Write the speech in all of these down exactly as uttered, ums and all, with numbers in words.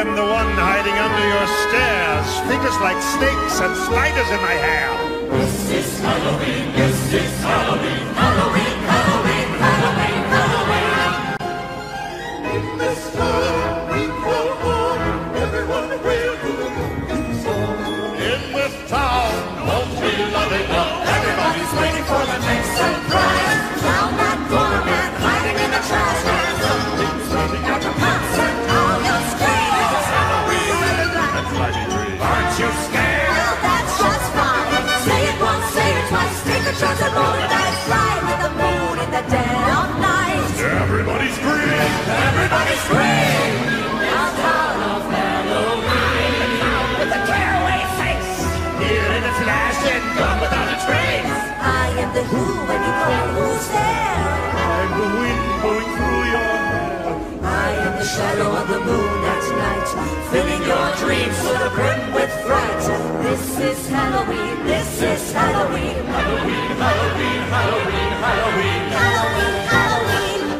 am the one hiding under your stairs, fingers like snakes and spiders in my hair. This is Halloween, this is Halloween, Halloween, Halloween, Halloween, Halloween. In this time we grow old, everyone will do the looking song. In this town, won't we love it all? Everybody's waiting for the next surprise. Found that corner man hiding in the trash can. Something's running out of pots and all your screams. It's Halloween and that's why we dream. Aren't you scared? Well, that's just fun. Say it once, say it twice. Take a chance and roll the dice. Fly with the moon in the dead of night. Everybody scream! Everybody scream! It's all of Halloween. The town with the tearaway face. Here in a flash and gone without a trace. I am the who when you call who's there. I'm the wind blowing through your hair. I am the shadow of the moon at night, filling your dreams to the brim with fright. This is Halloween, this is Halloween. Halloween, Halloween, Halloween, Halloween. Halloween, Halloween.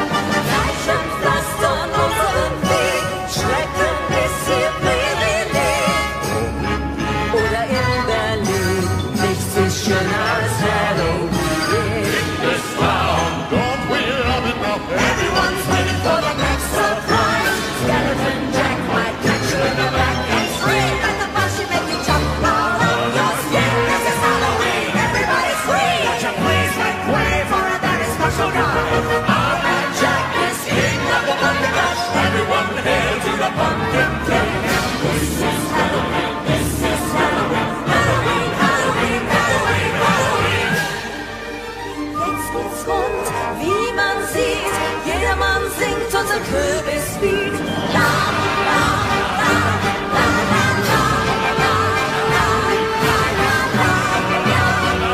Light from dust on over the big Schreck und bisschen Billilin. Oder in Berlin, nichts ist schöner als Halloween. In this town, don't we love it now? Everyone's waiting for the next surprise. Skeleton Jack might catch you in the back and scream. And the bus should make you jump all over your skin. This is Halloween, everybody scream. Would you please make way for a very special guy? Our man Jack is king of the Bundabash. Everyone hail to the Pumpkin King. This is Halloween, this is Halloween. Halloween, Halloween, Halloween, Halloween. Jetzt geht's rund, wie man sieht. Jedermann singt unser Kürbislied. La, la, la, la, la, la, la, la, la, la, la, la, la, la, la,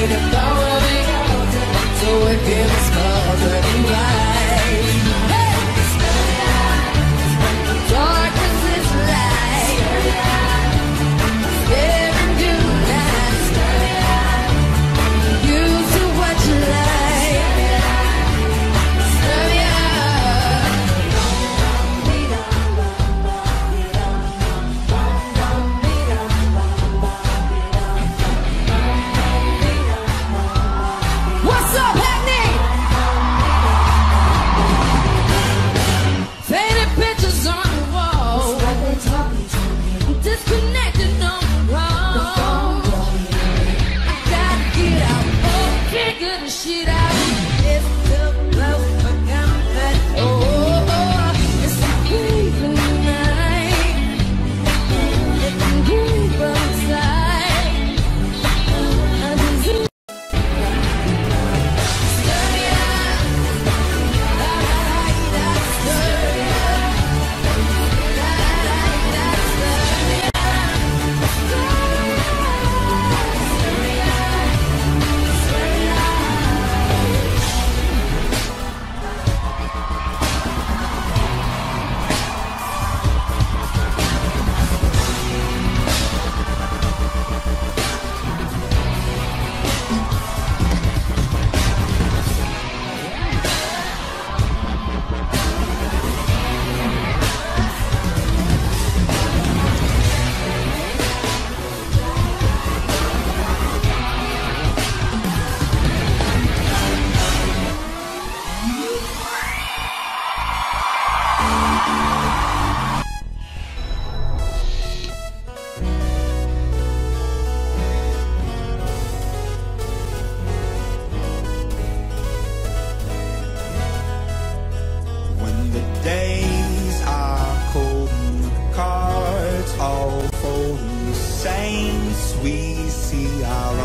the power of it, so it feels colder than light.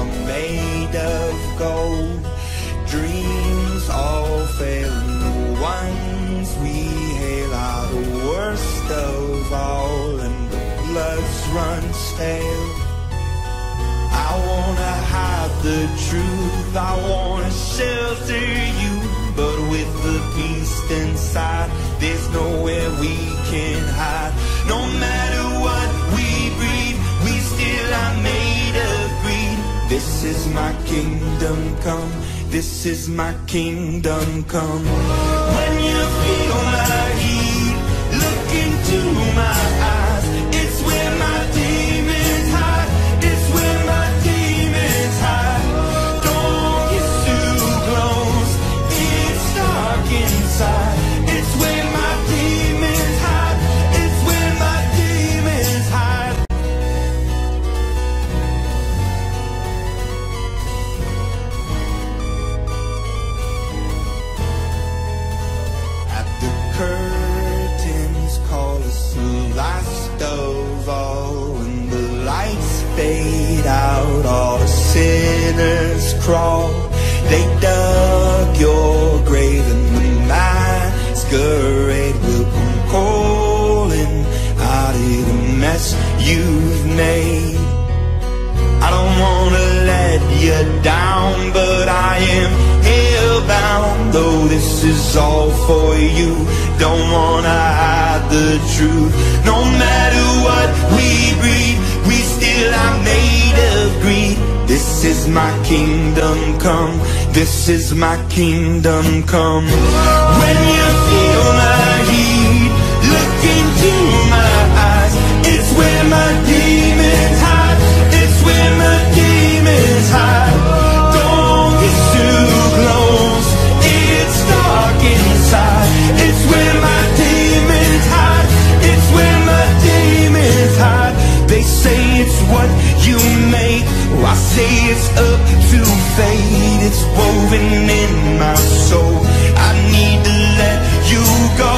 are made of gold. Dreams all fail, and the ones we hail are the worst of all, and the blood runs stale. I wanna hide the truth, I wanna shelter you, but with the beast inside, there's nowhere we can hide. No matter what we breathe, we still are made of greed. This is my kingdom come, this is my kingdom come. When you feel my heat, look into my eyes, it's where my demons hide, it's where my demons hide. Don't get too close, it's dark inside, it's where my demons hide, it's where my demons hide. At the curtains call us the last of all, and the lights fade out, all the sinners crawl. They dug your grave and the masquerade will come calling out of the mess you've made. I don't wanna let you down, but I am hellbound, though this is all for you. Don't wanna hide the truth. No matter what we breathe, we still are made of greed. This is my kingdom come, this is my kingdom come. When you feel my heat, look into my eyes, it's where my demons hide, it's where my demons hide. Don't get too close, it's dark inside, it's where my demons hide, it's where my demons hide. They say it's what you make, well, I say it's up to fate. It's woven in my soul, I need to let you go.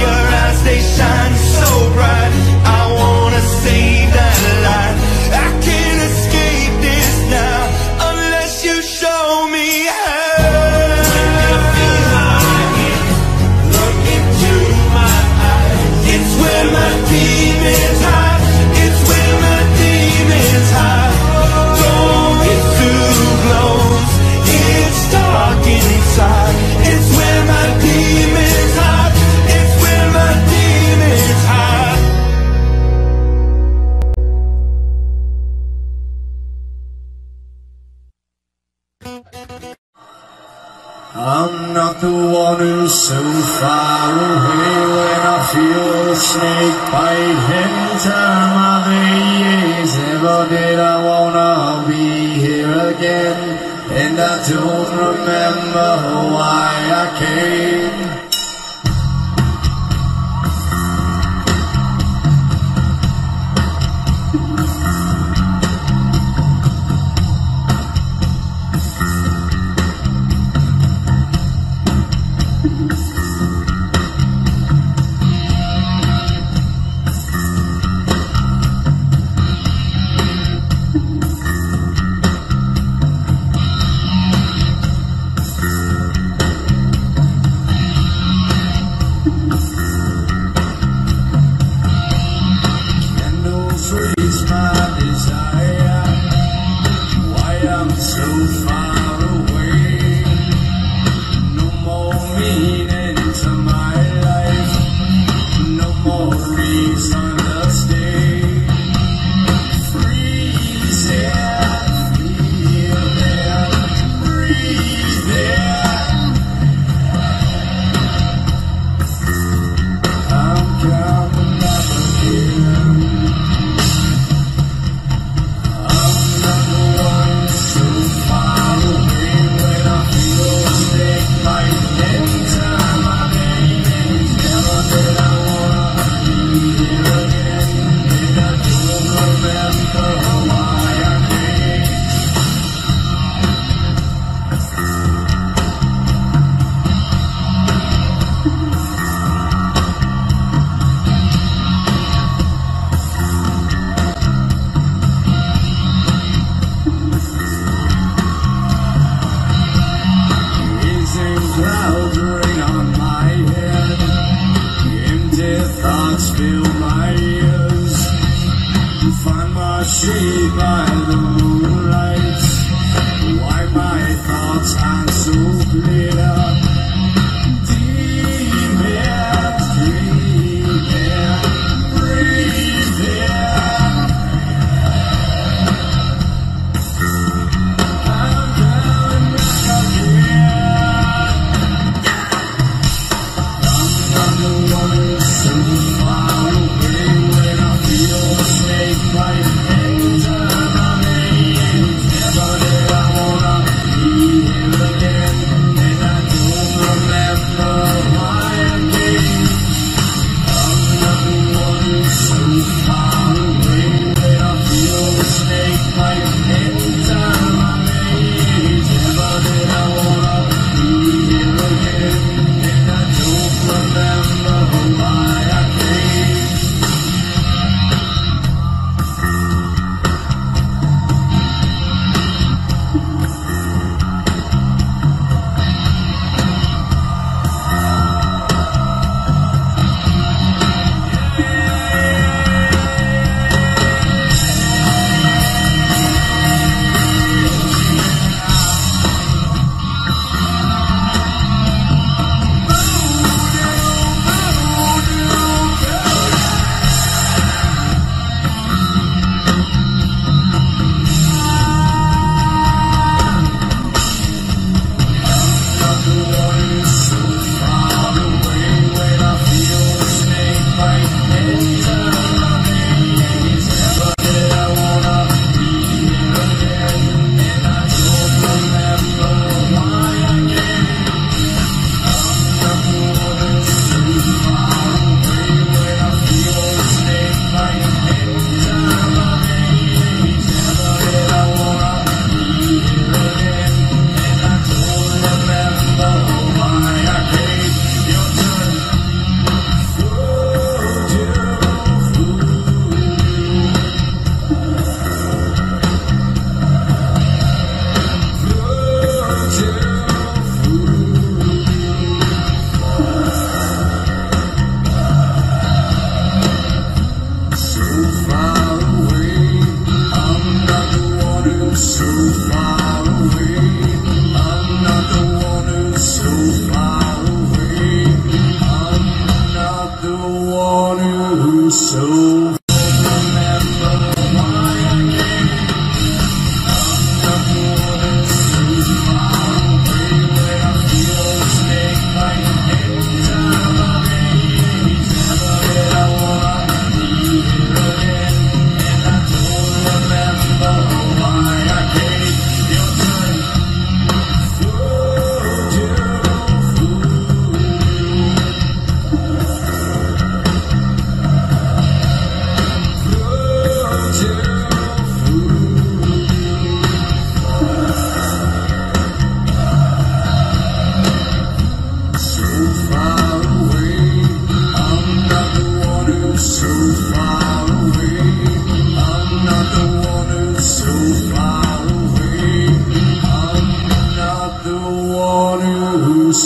Your eyes, they shine so bright, I wanna save that light. I can't escape this now, unless you show me how. When you feel my heat, look into my eyes, it's where my demons hide, it's high. Don't get too close, it's dark inside, it's where my demons hide, it's where my demons hide. I'm not the one who's so far away when I feel the snake bite every time I Never did I wanna be here again, and I don't remember why I came.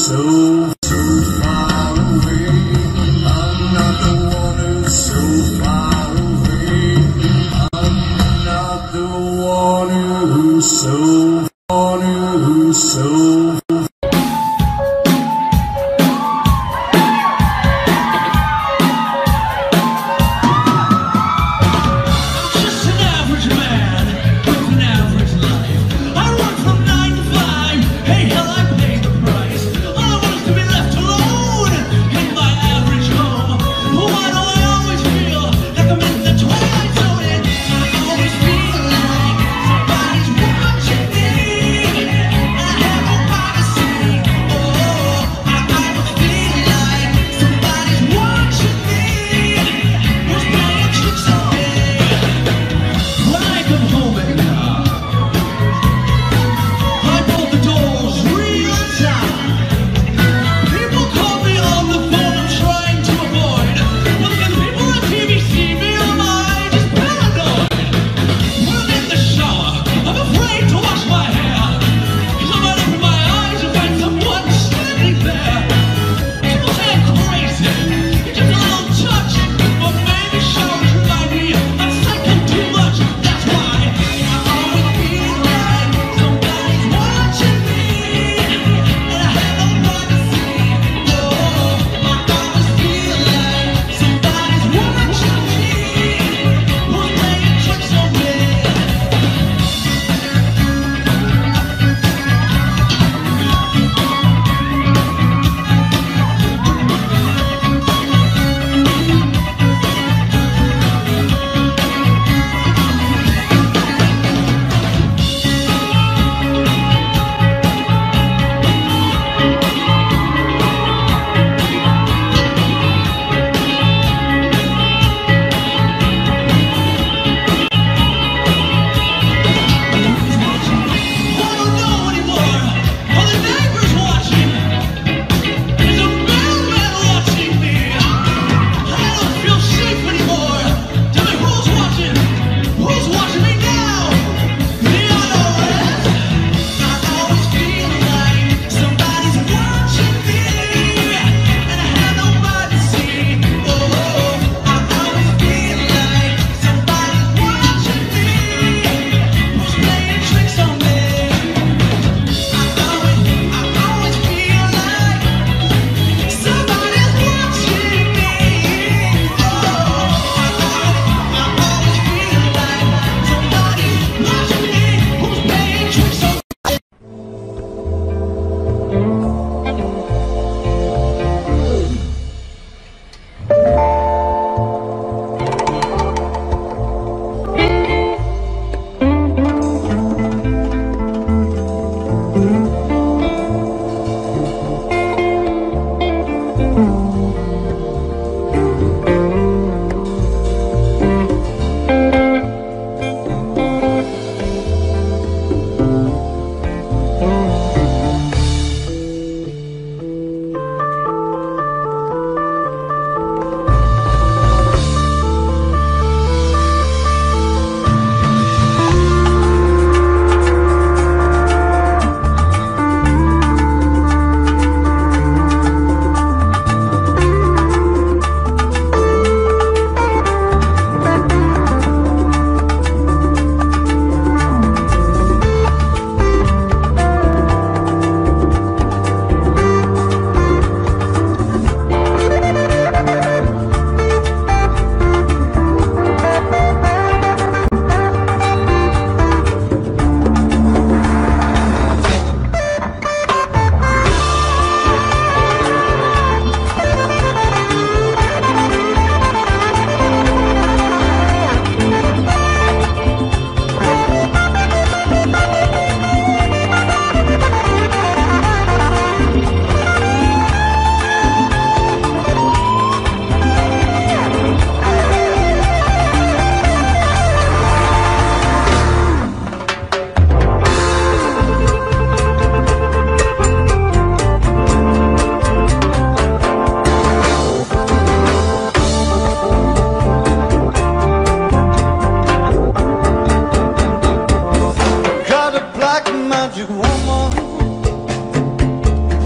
so far away. I'm not the one who's so far away. I'm not the one who's so far who's so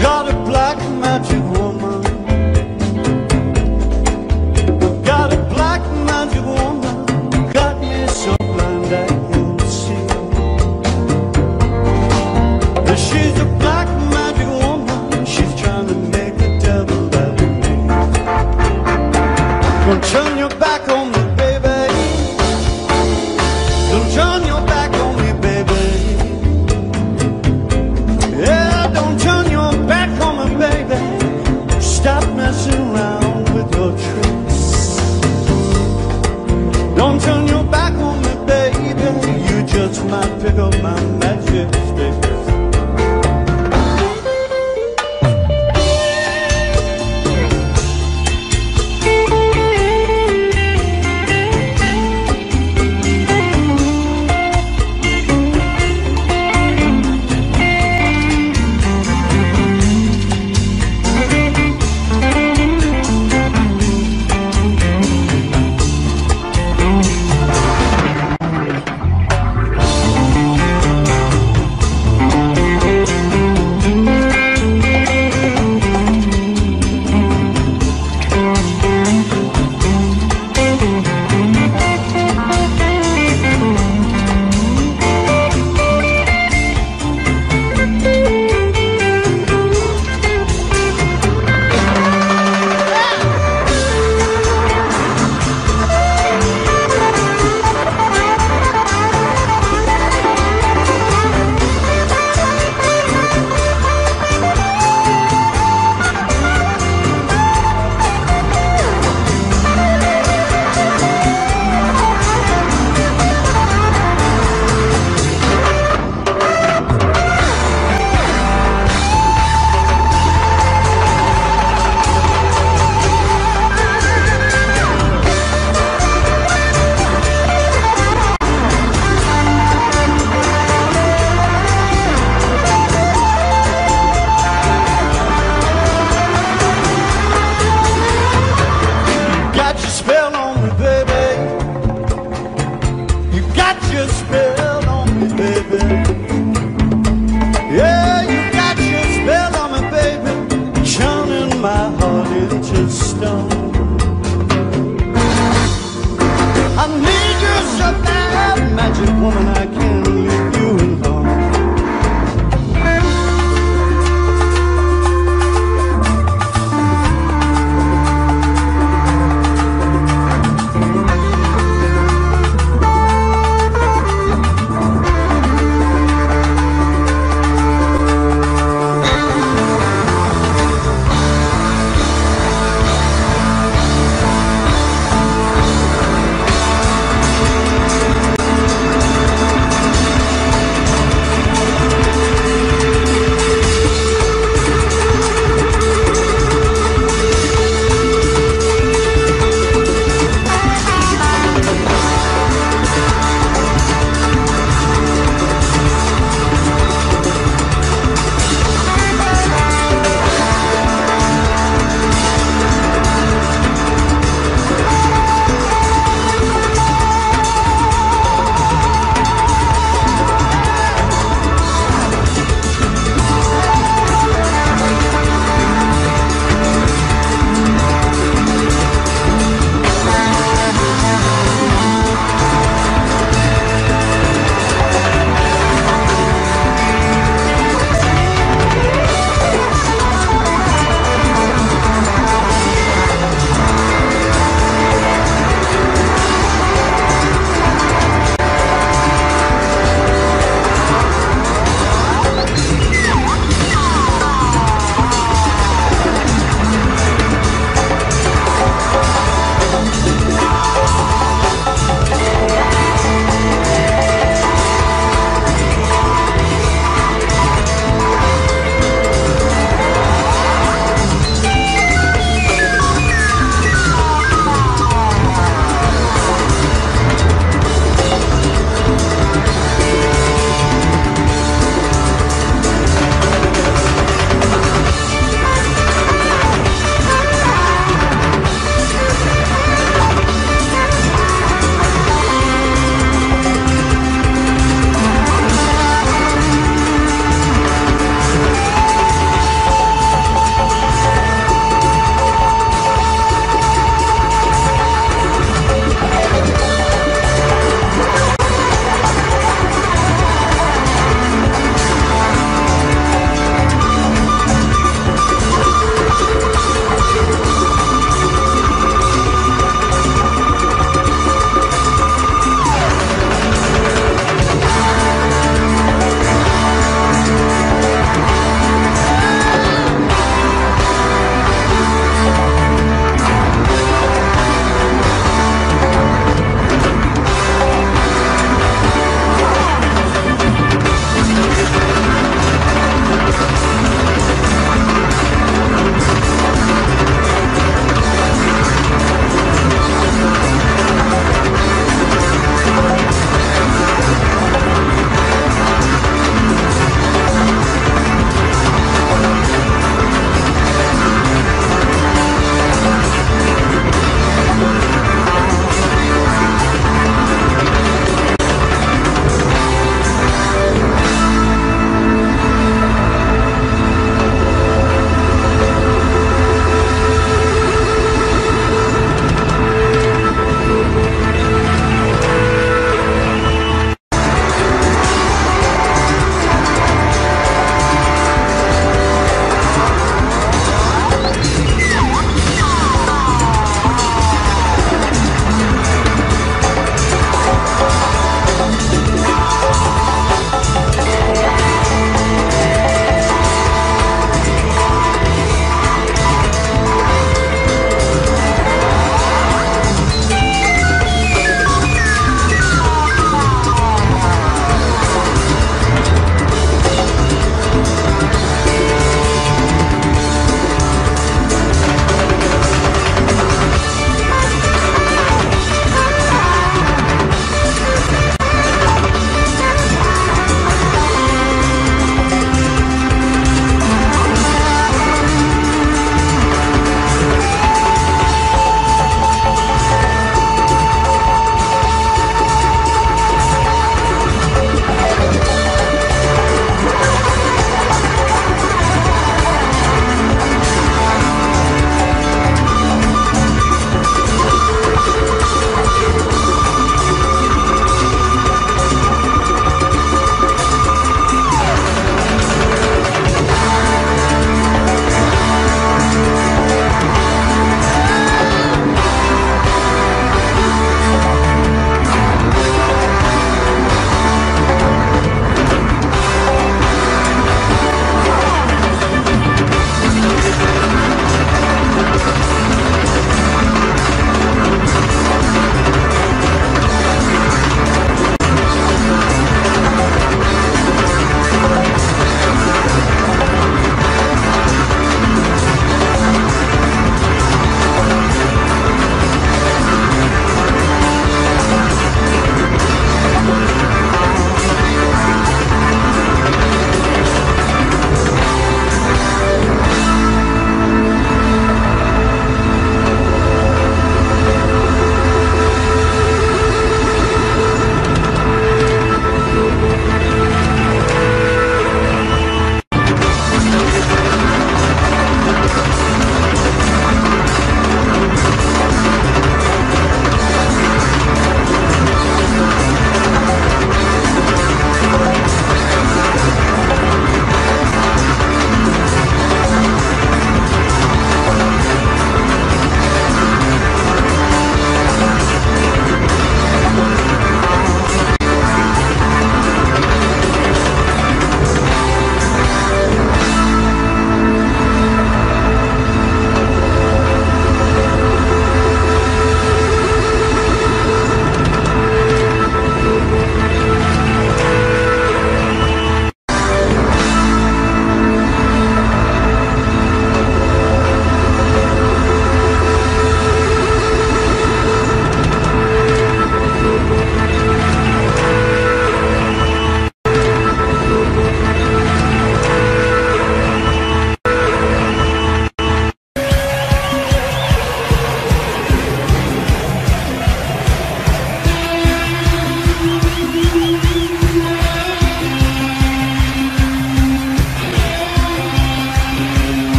caught a black magic woman. I've got a black magic woman, got me so blind I can't see. She's a black magic woman, she's trying to make the devil out of me. Don't turn your back on me, baby. Don't turn your back on me, baby. Yeah, don't turn your back on me, baby.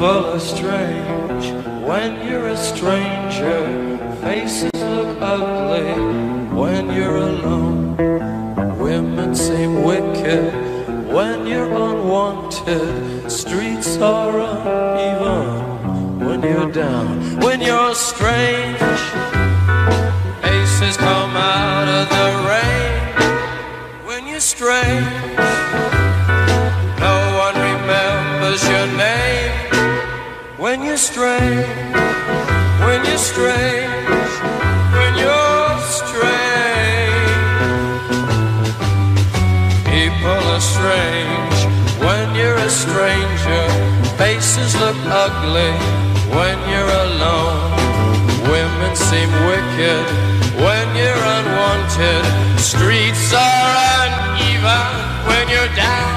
people are strange when you're a stranger. Faces look ugly when you're alone. Women seem wicked when you're unwanted. Streets are uneven when you're down. When you're strange, aces come out of the rain. When you're strange, your name. When you're strange, when you're strange, when you're strange. People are strange when you're a stranger. Faces look ugly when you're alone. Women seem wicked when you're unwanted. Streets are uneven when you're down.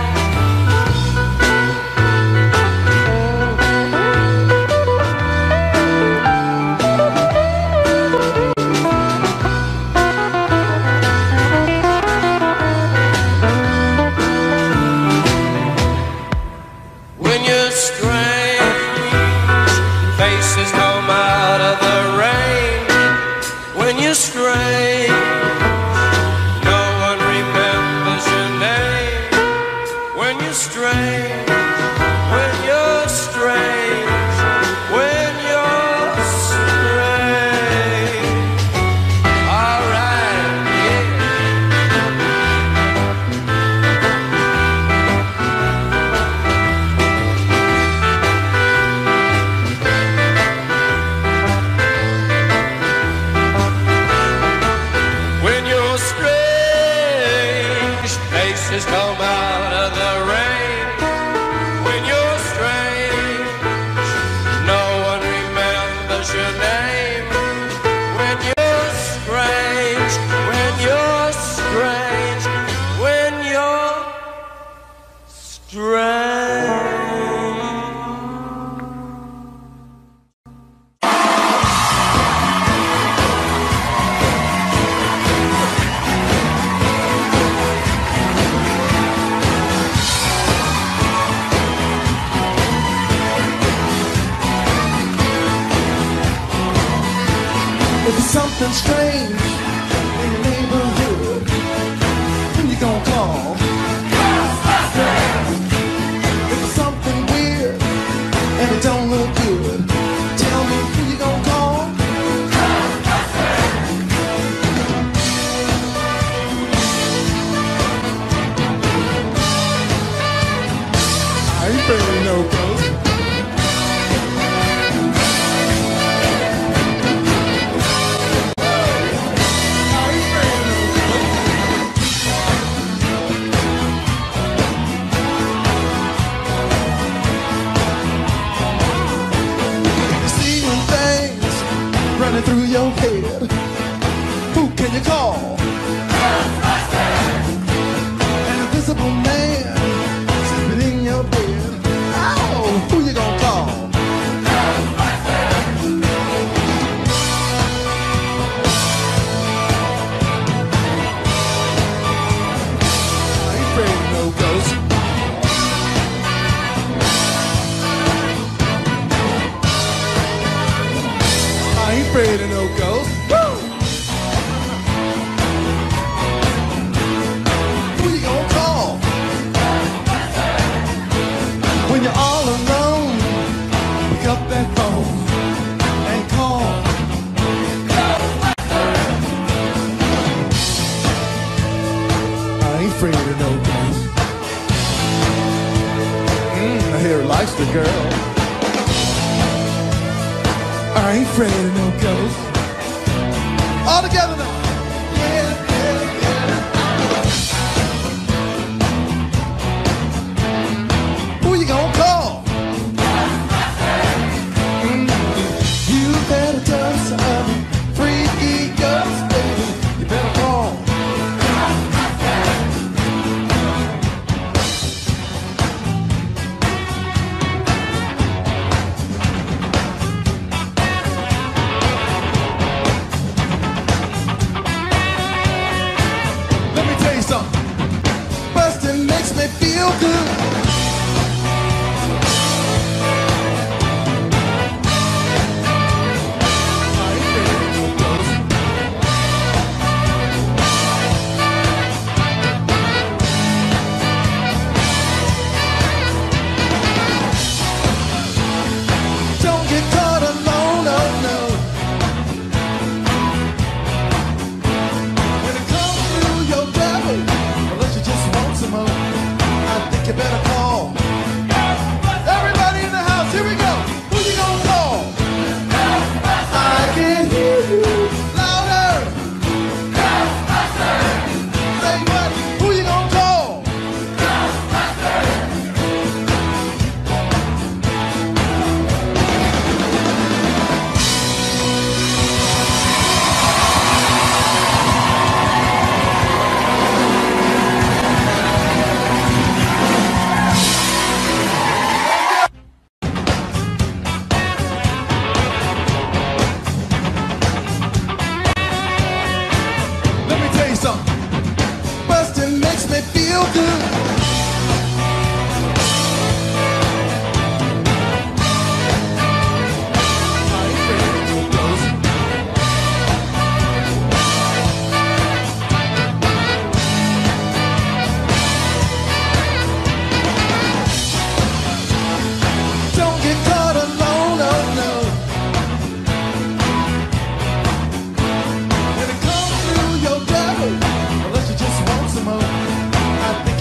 Bustin' makes me feel good.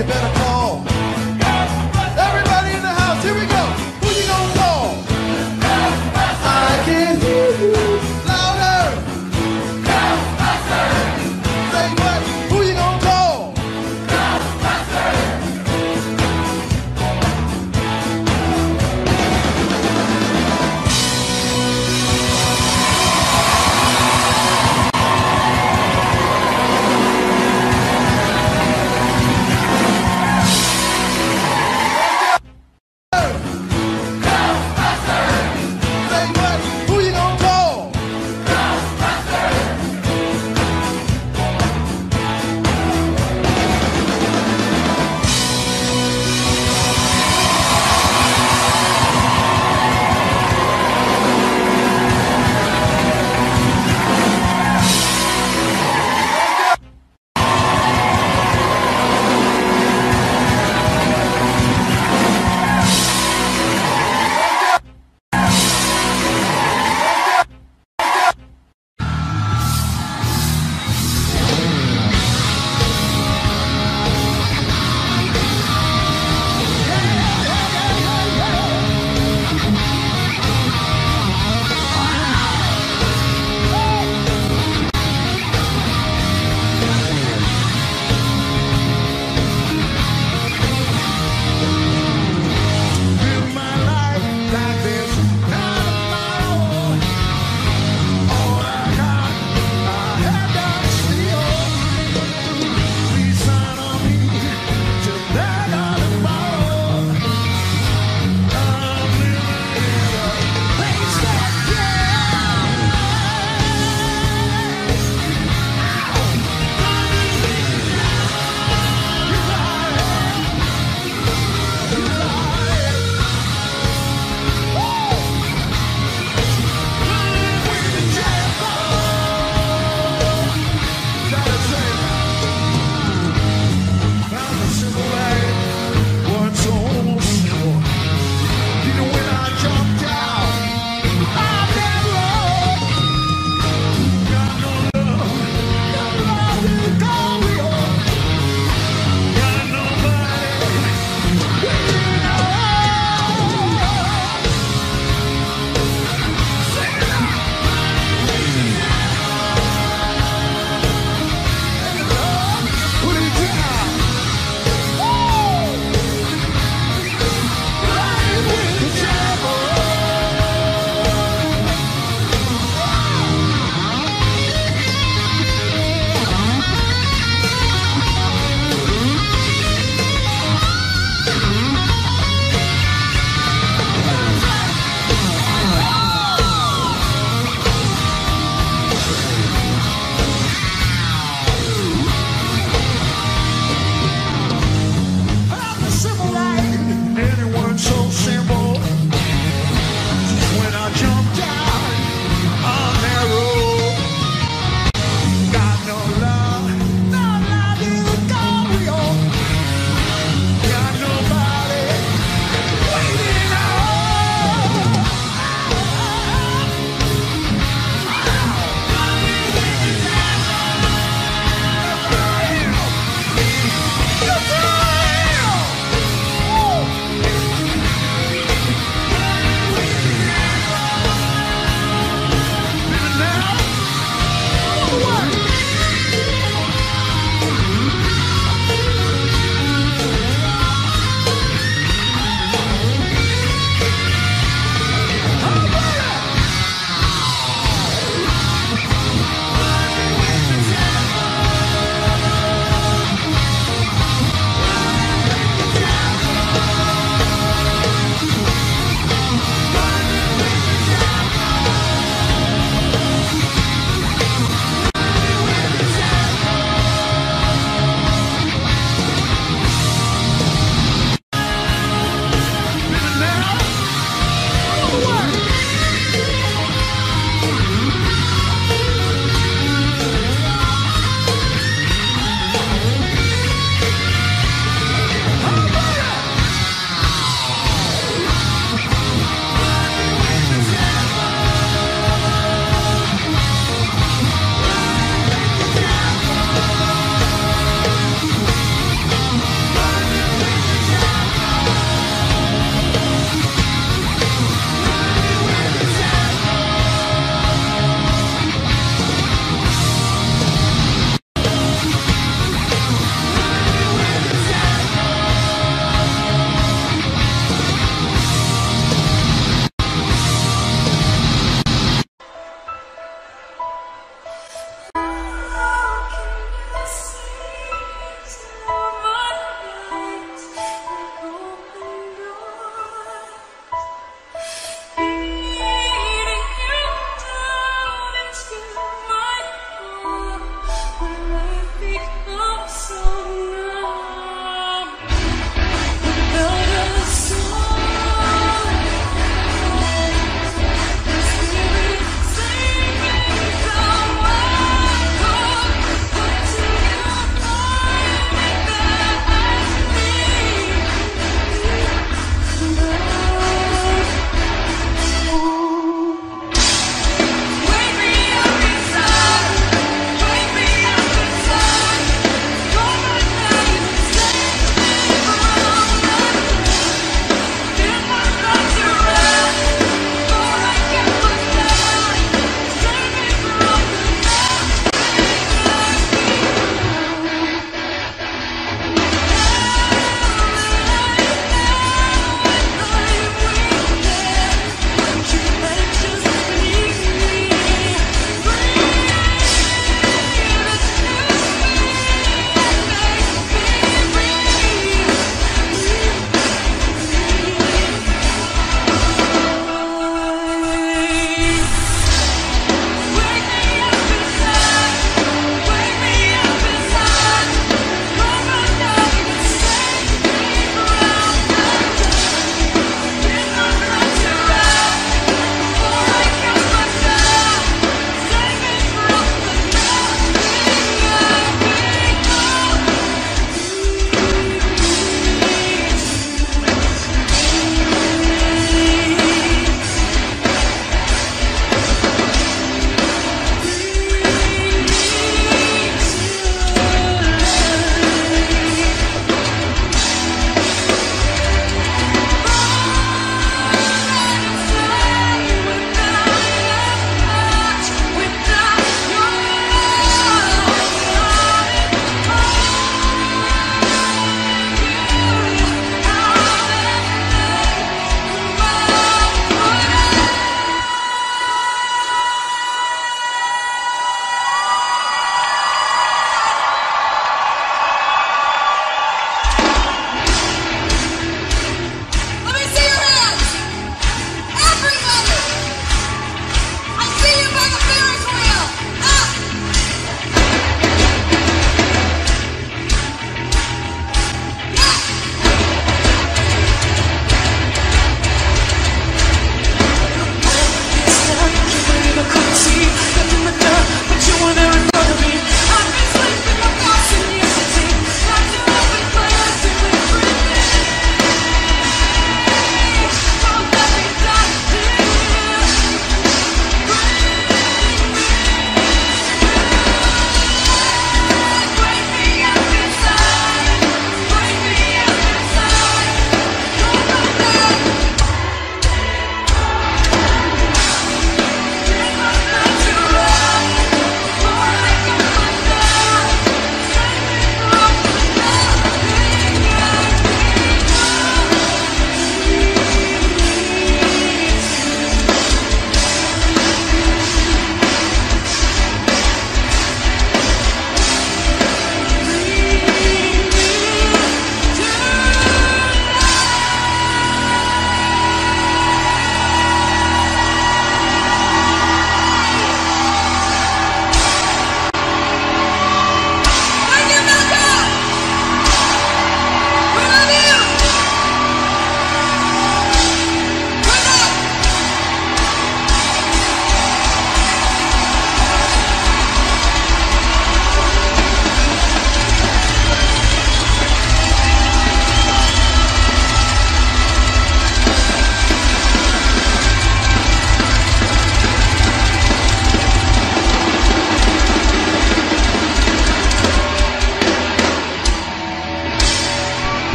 you better call. Everybody in the house, here we go. Who you gonna call? I can hear you. Louder. Say what? Who you gonna call?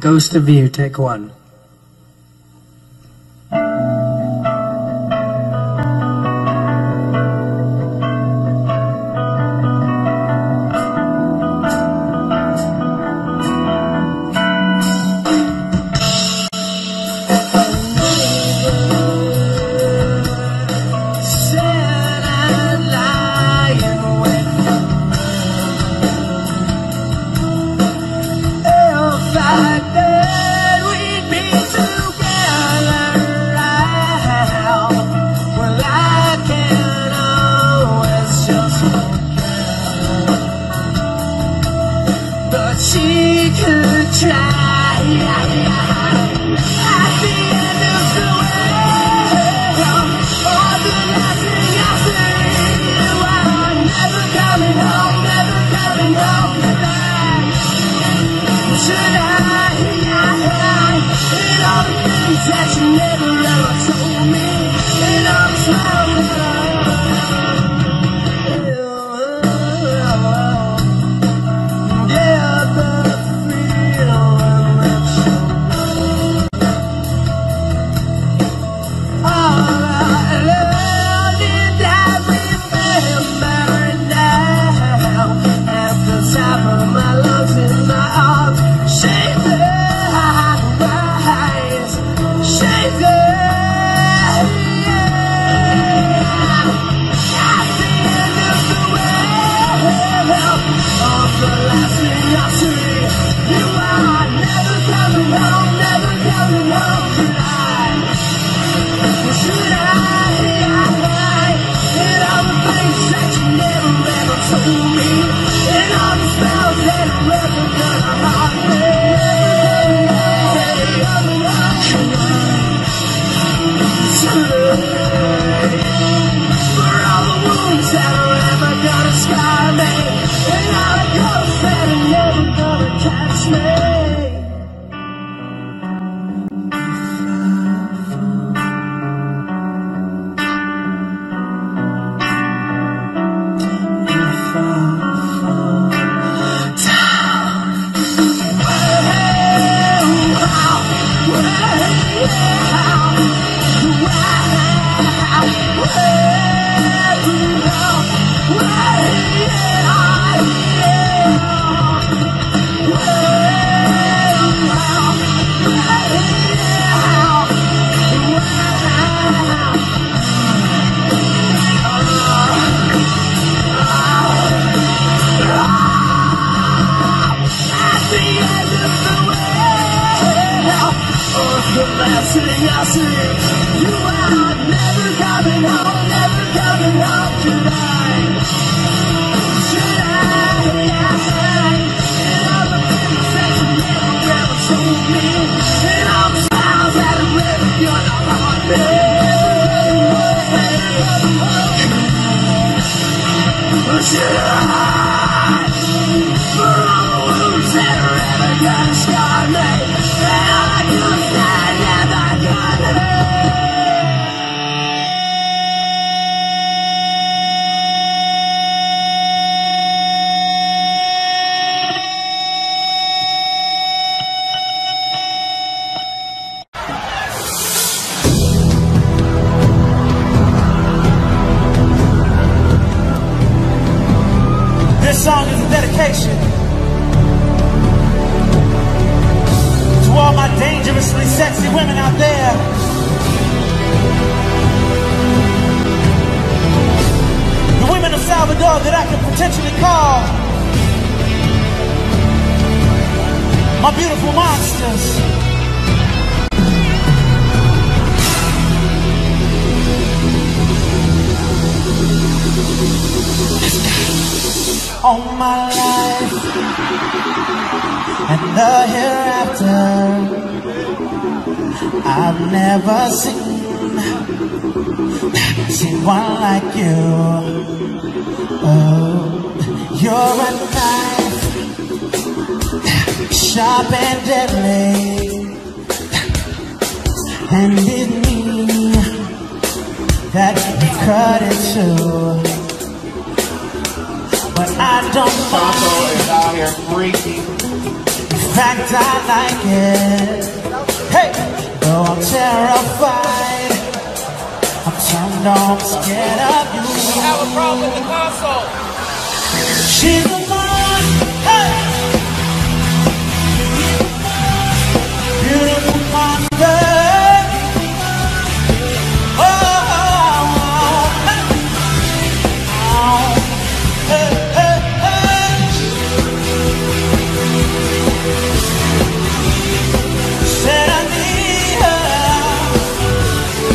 Ghost of You, take one. She could try. At the end of the world, all the nothing, nothing. You are never coming home, never coming home tonight. Tonight, and all the things that you never ever told me, and all the smiles that I. I fact I like it. Hey, though I'm terrified, I'm turned on, I'm scared of you. She have a problem with the console. She's the one, hey. Beautiful monster. Oh, oh, oh, oh. Oh. Hey, hey, hey. Said I need her.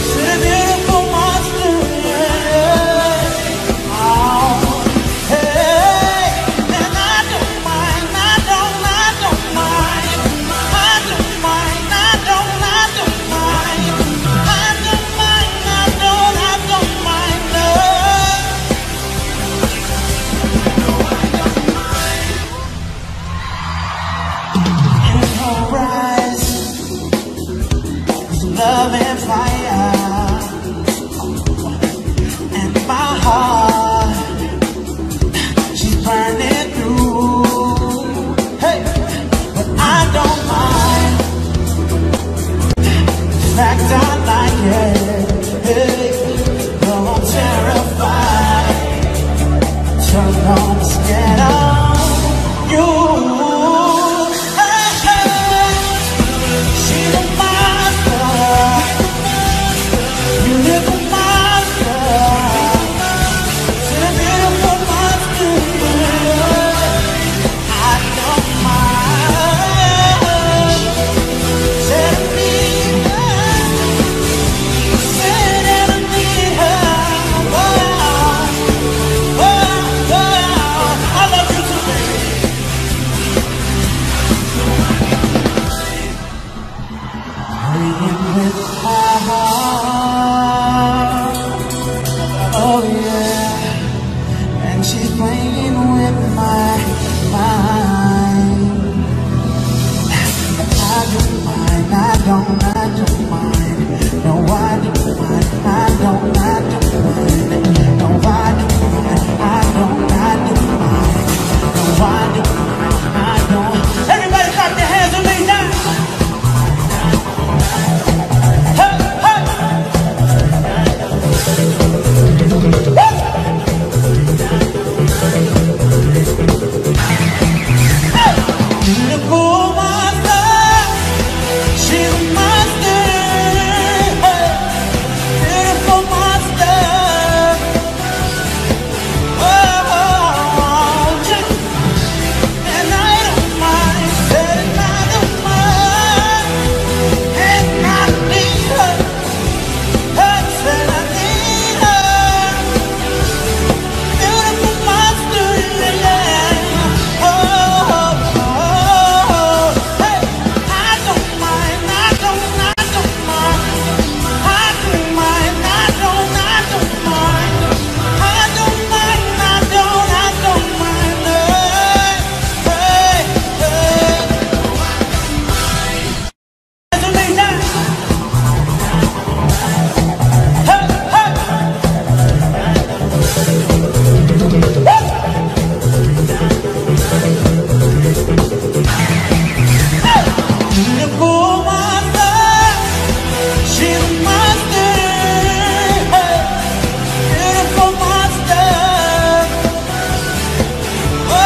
Said a beautiful monster in her. Oh, hey. And I don't mind, I don't, I don't mind. I don't mind, I don't, I don't mind. I don't mind, I don't, I don't mind. No. In her eyes, love and fire, and my heart, she's burning through. Hey, but I don't mind. In fact, I like it. Hey, though I'm terrified, turned on, scared of you. Hey, hey. She's a monster, beautiful monster. She's a beautiful monster. I don't mind. Said I need her. Said that I need her. Oh, oh, oh. I love you too, baby. Breathing with my heart, oh yeah, and she's playing with my mind. I don't mind, I don't, I don't mind. No, I don't mind, I don't, I don't mind. No, I don't mind, I don't, I don't mind. No, I don't mind, I don't. Everybody clap your hands with me now. Hey, hey. Beautiful monster, she's a monster. Hey, beautiful monster. Oh, oh, oh, yeah. And I don't mind, said I don't mind. And I need her, her said I need her. Beautiful monster, yeah. Oh, oh, oh, hey. I don't mind, I don't, I don't mind. I don't mind, I don't, I don't mind. I don't mind, I don't, I don't mind. Hey, hey, hey. That's what they done. Hey, hey. Beautiful monster, she's a monster. Hey, beautiful monster. Oh, oh,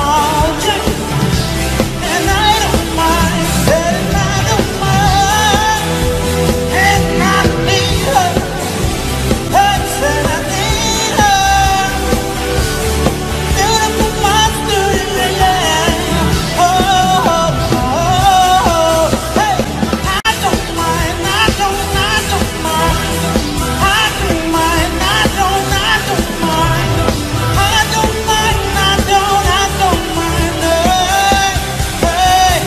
oh, yeah. And I don't mind, said I don't mind. And I need her, her said I need her. Beautiful monster, yeah. Oh, oh, oh, hey. I don't mind, I don't, I don't mind. I don't mind, I don't, I don't mind. I don't mind, I don't, I don't mind. Hey, hey, hey.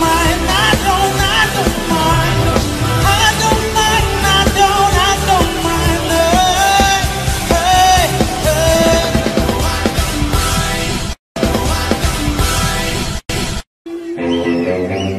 Mind, I don't, I don't mind. I don't mind, I don't, I don't mind. Hey, hey, hey.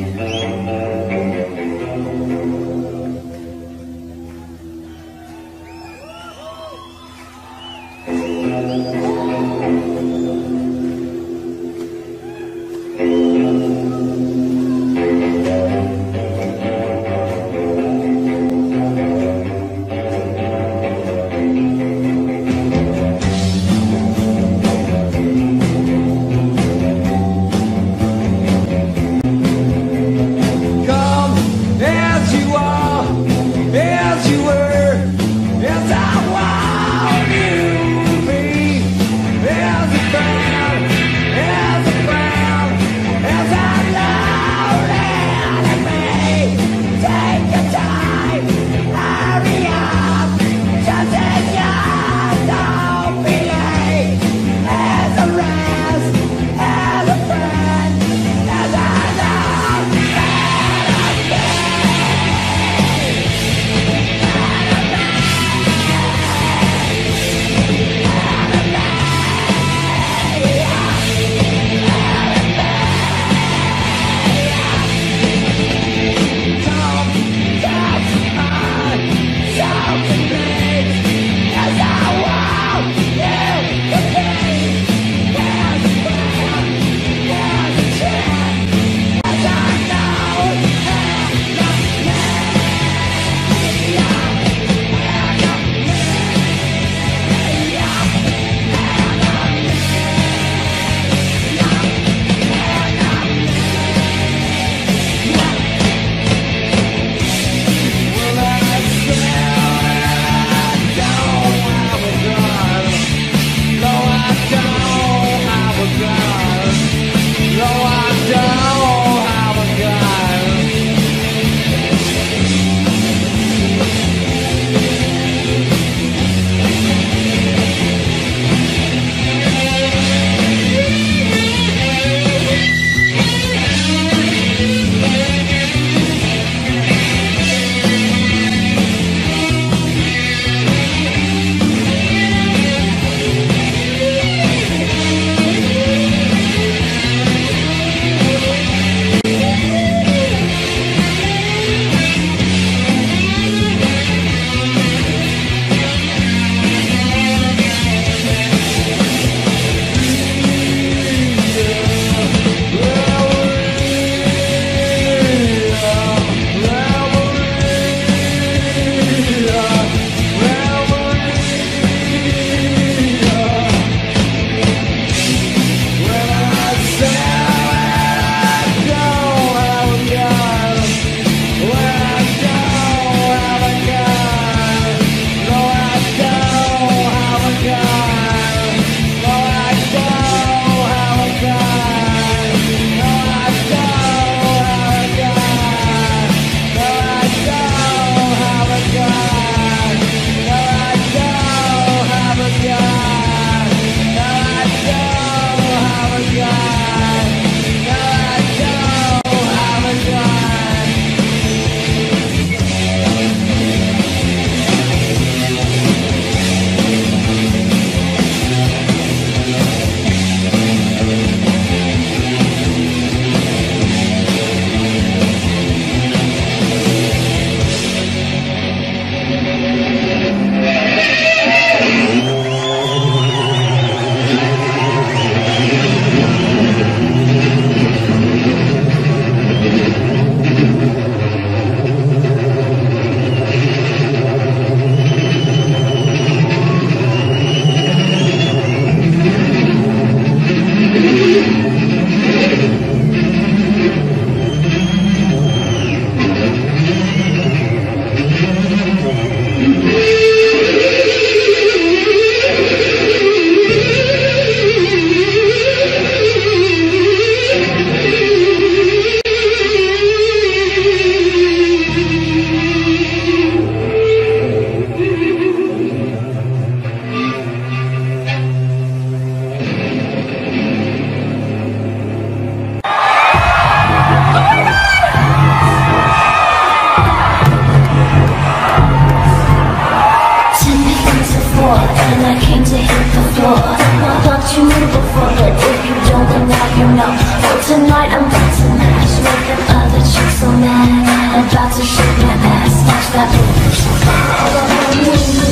no. For tonight I'm about to mash, make them other chicks so mad. I'm about to shake my ass, watch that bitch. All I want me is you,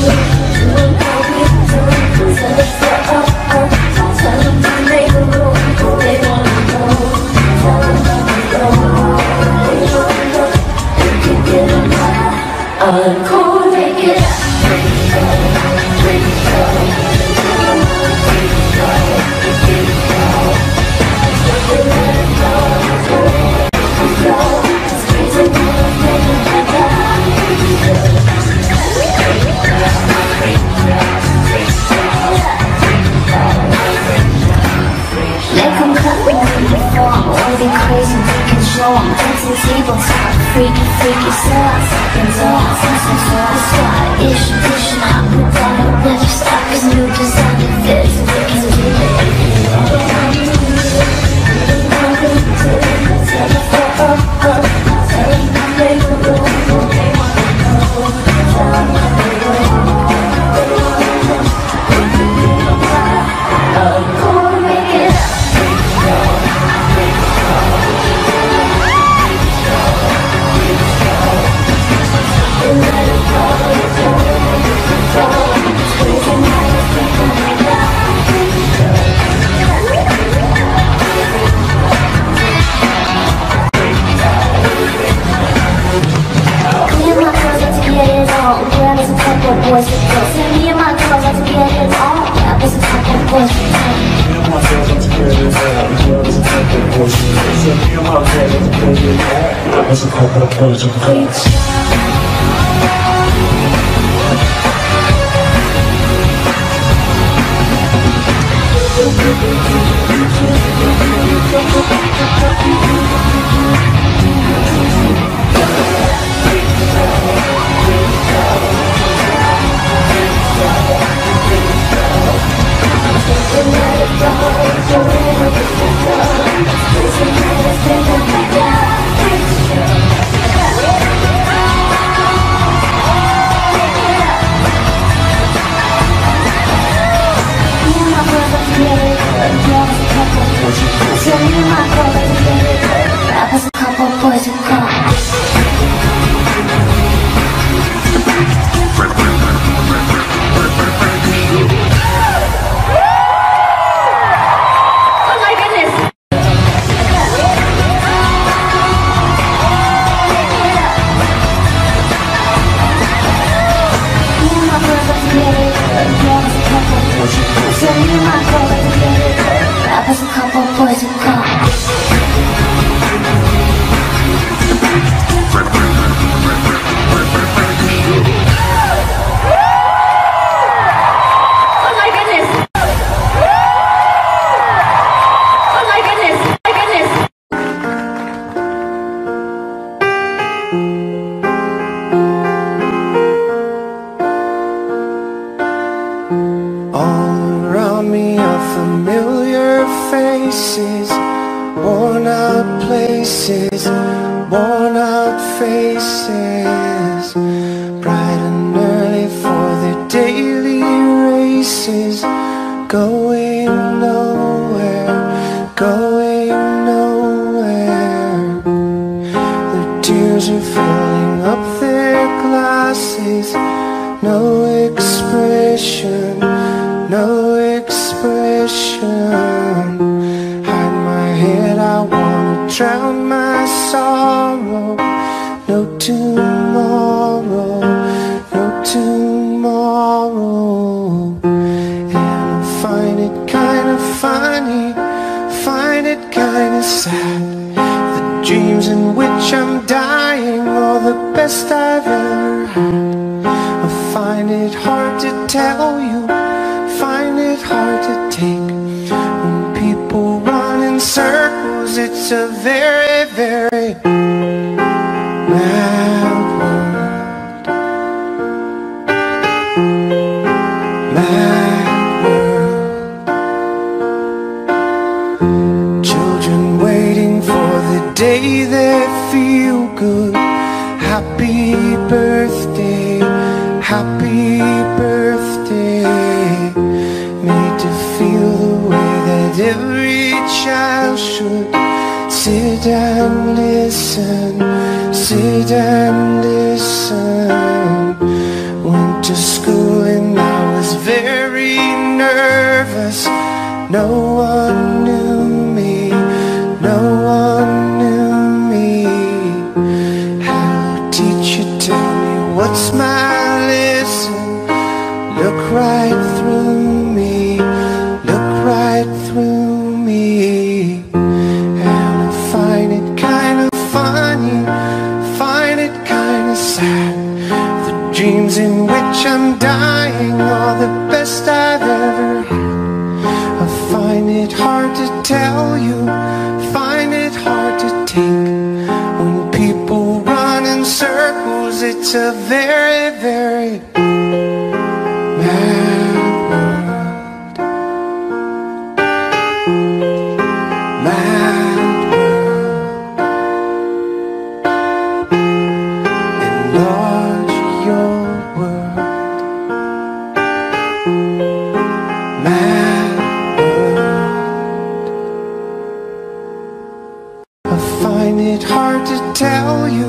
you and all we do. Tell us they're up, up, tell them to make a move. They wanna go, tell them to go. They wanna go, they can get them right. I'm cool, make it up. Freaky, freaky, slut, fucking dog, sexy, slut, slut, ish, ish, I put on a lipstick, cause you designed it, this, we can do it. All I want you to do, you want me to, tell them they're up, up, tell them I'm making a move, they wanna go, tell them I'm making a move, they wanna go, we can do it right, I'm gonna make it up, make it go, make it go. It's a couple of boys and girls. Every child Sit and listen, sit and listen. Went to school and I was very nervous. No one knew me, no one knew me. Hello teacher, tell me what's my lesson? Look right through me, look right through me. Find it kind of funny, find it kind of sad. The dreams in which I'm dying are the best I've ever had. I find it hard to tell you, find it hard to take. When people run in circles, it's a very, very mad world. Mad. Tell you,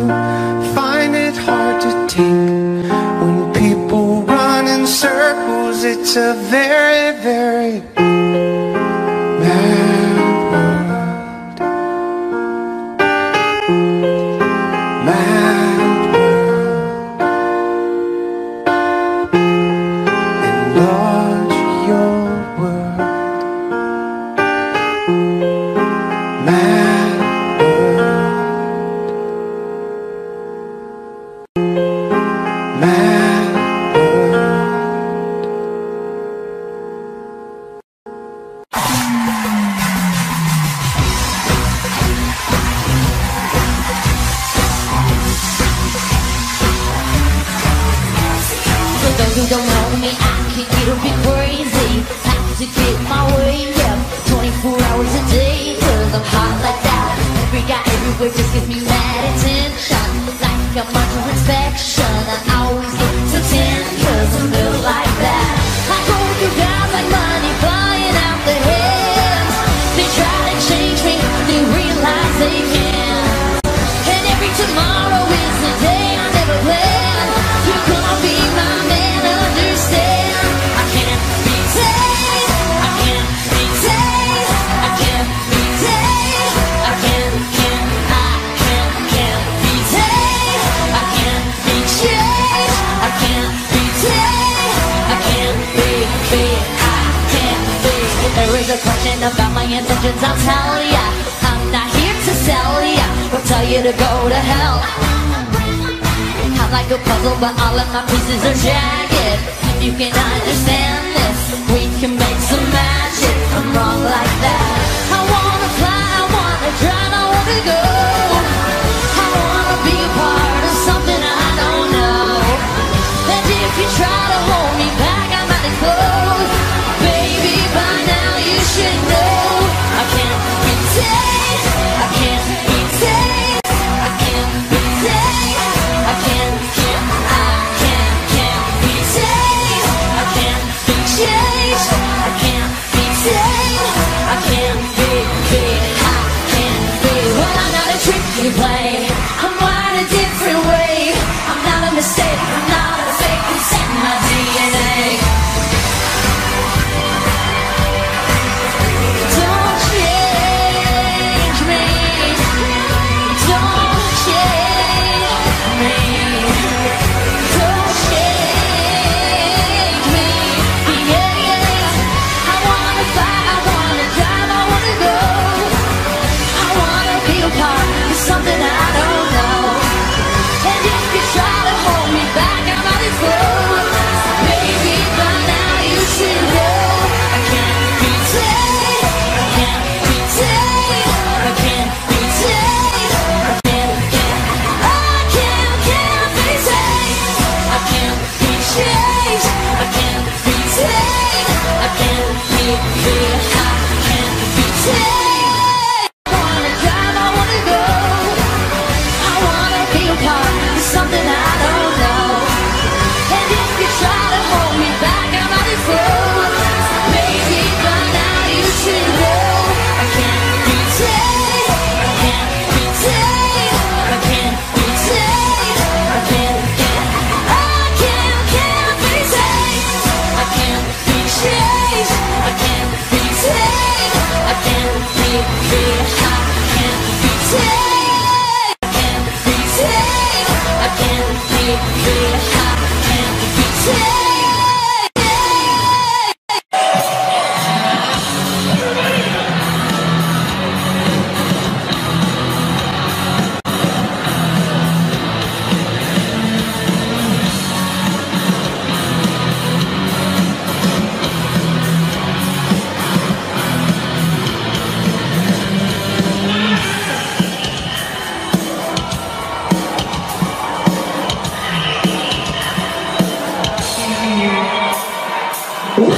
find it hard to take. When people run in circles, it's a very, very mad world. Mad world. Enlarge your world. Mad. You don't know me, I can get a bit crazy. Have to get my way, yeah, twenty-four hours a day. Cause I'm hot like that. Every guy everywhere just gives me mad attention. Like I'm under inspection, I always get to ten. Cause I feel like that. I go through guys like money flying out the head. They try to change me, they realize they can't. And every tomorrow is a day I never planned. You're gonna be my man. There's a question about my intentions, I'll tell ya. I'm not here to sell ya, or tell you to go to hell. I'm like a puzzle, but all of my pieces are jagged. If you can understand this, we can make some magic. I'm wrong like that. I wanna fly, I wanna drown, I wanna go. I wanna be a part of something I don't know. And if you try to hold me back, I might explode. Baby, by now you should know I can't be tamed, I can't be tamed, I can't be tamed, I can't, can't, I can't, can't be tamed, I can't be changed, I can't be tamed, I can't. She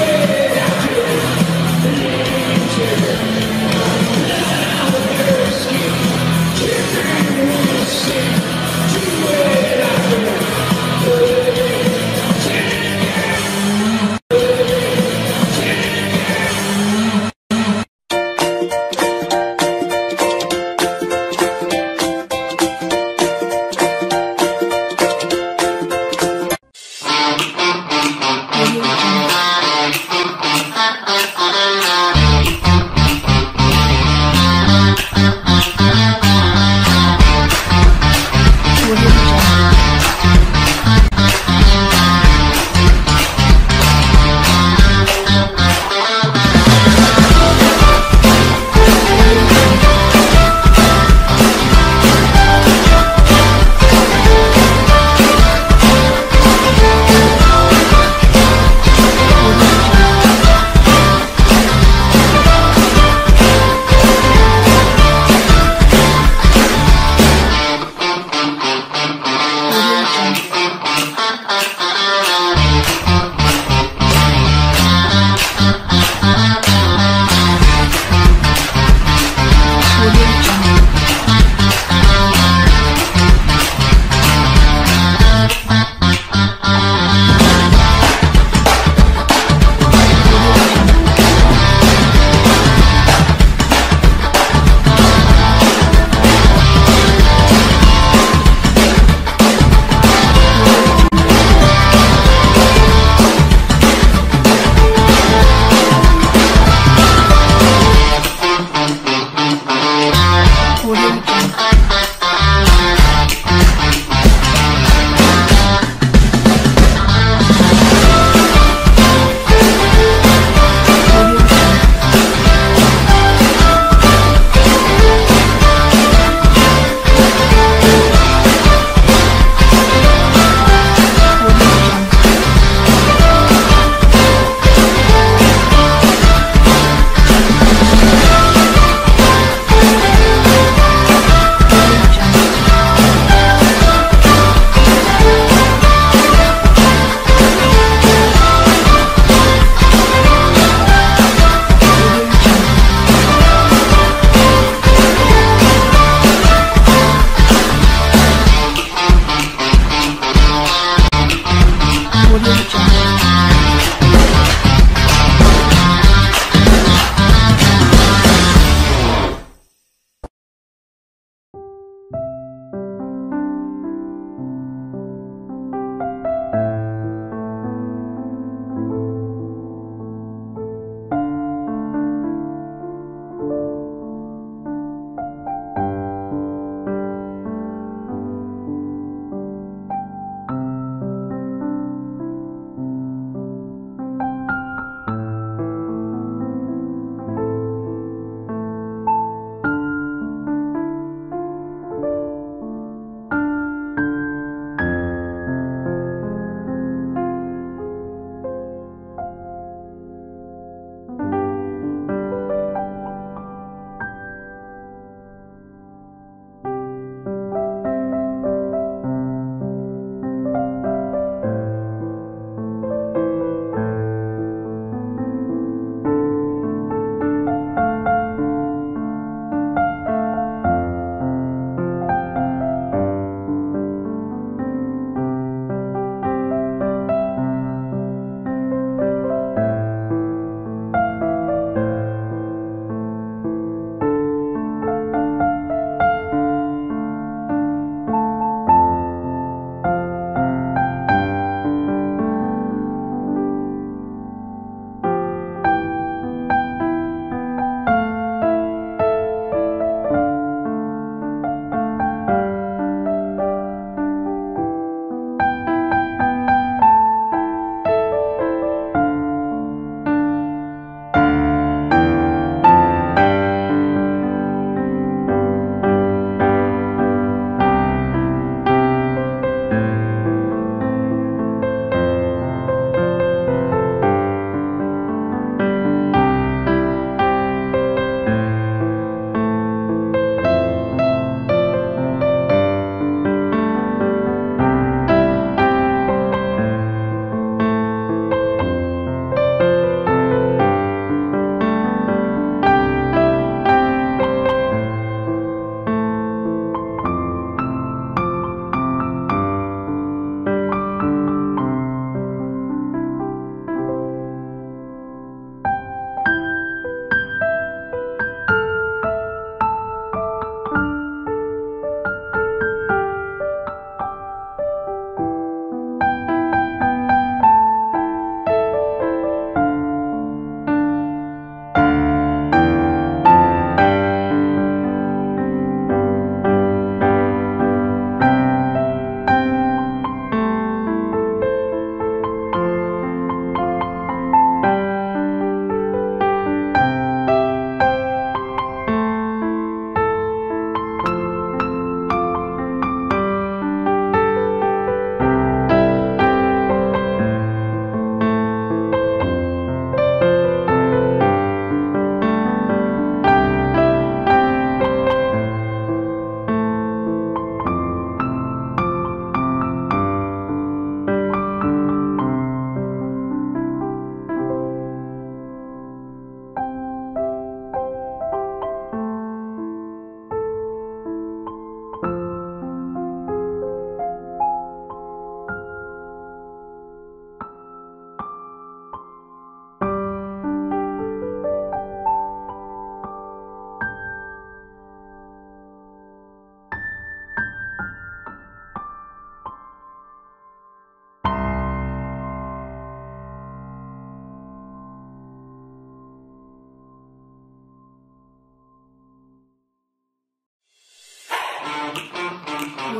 made it out.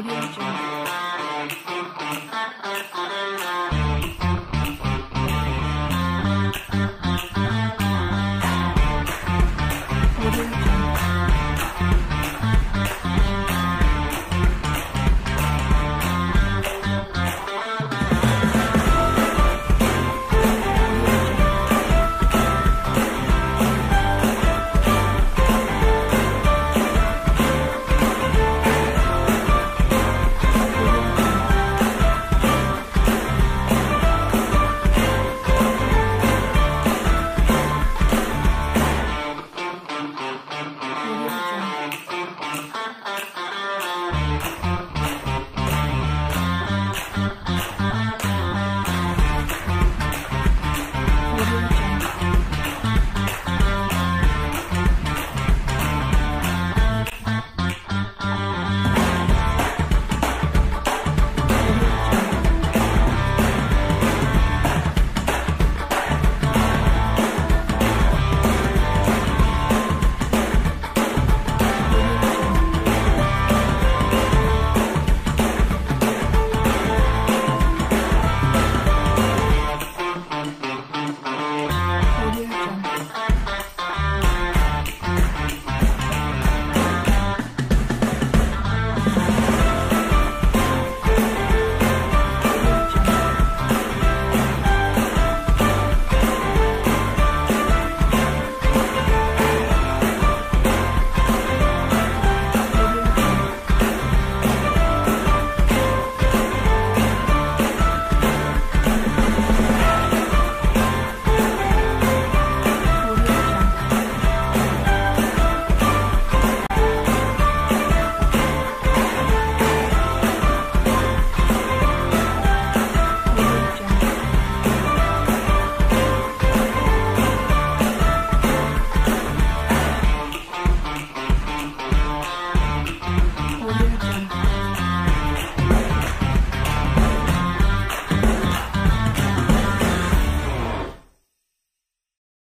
audio journal.